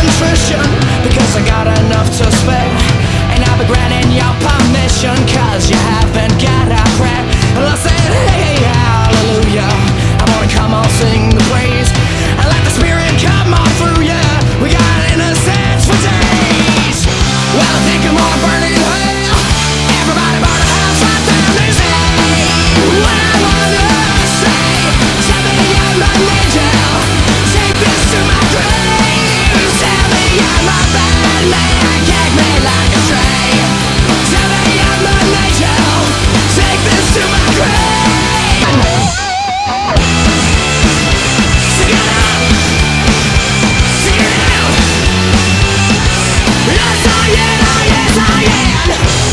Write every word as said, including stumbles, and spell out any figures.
contrition, because I got enough to spare, and I'll be granting your permission, cause you haven't got a prayer. And I said, hey, hallelujah, I'm gonna come on, sing the praise, and let the Spirit come on through you. We got innocence for days. Well, I think I'm all burning hell. Everybody burn a house right down this day. When I wanna say, tell me I'm not angel, take this to my grave. I'm a bad man, gag me like a stray. Tell me I'm a nature, take this to my grave. Sing it out, sing it out. Yes I am, yes I am.